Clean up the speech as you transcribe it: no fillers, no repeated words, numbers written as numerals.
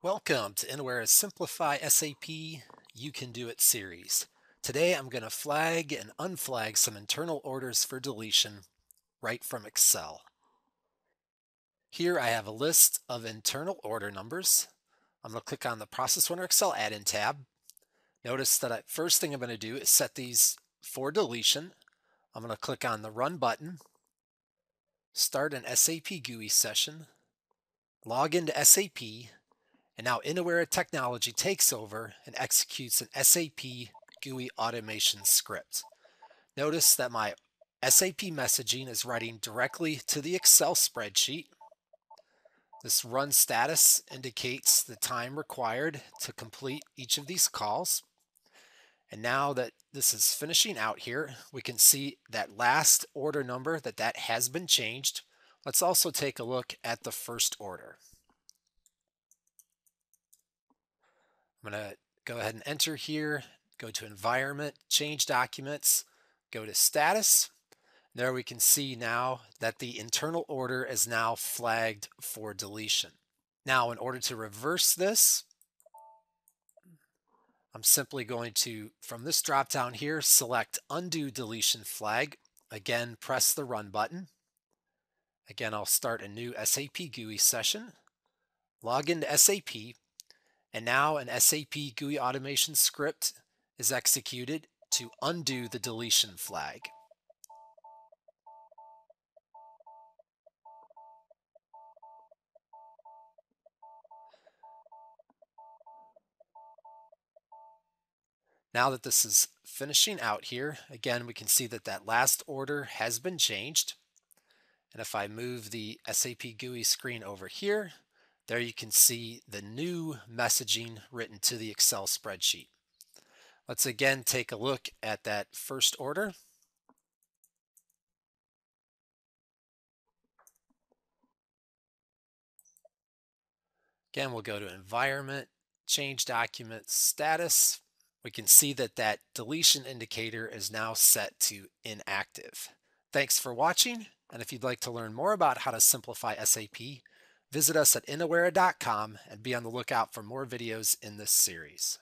Welcome to Innowera's Simplify SAP You Can Do It series. Today I'm going to flag and unflag some internal orders for deletion right from Excel. Here I have a list of internal order numbers. I'm going to click on the Process Runner Excel Add-In tab. Notice that first thing I'm going to do is set these for deletion. I'm going to click on the Run button, start an SAP GUI session, log into SAP, and now InnoWare Technology takes over and executes an SAP GUI automation script. Notice that my SAP messaging is writing directly to the Excel spreadsheet. This run status indicates the time required to complete each of these calls. And now that this is finishing out here, we can see that last order number that has been changed. Let's also take a look at the first order. I'm going to go ahead and enter here, go to Environment, Change Documents, go to Status. There we can see now that the internal order is now flagged for deletion. Now, in order to reverse this, I'm simply going to, from this drop down here, select Undo Deletion Flag. Again, press the Run button. Again, I'll start a new SAP GUI session, log into SAP, and now an SAP GUI automation script is executed to undo the deletion flag. Now that this is finishing out here, again, we can see that last order has been changed. And if I move the SAP GUI screen over here, there you can see the new messaging written to the Excel spreadsheet. Let's again take a look at that first order. Again, we'll go to Environment, Change Documents, Status. We can see that deletion indicator is now set to inactive. Thanks for watching, and if you'd like to learn more about how to simplify SAP, visit us at innowera.com and be on the lookout for more videos in this series.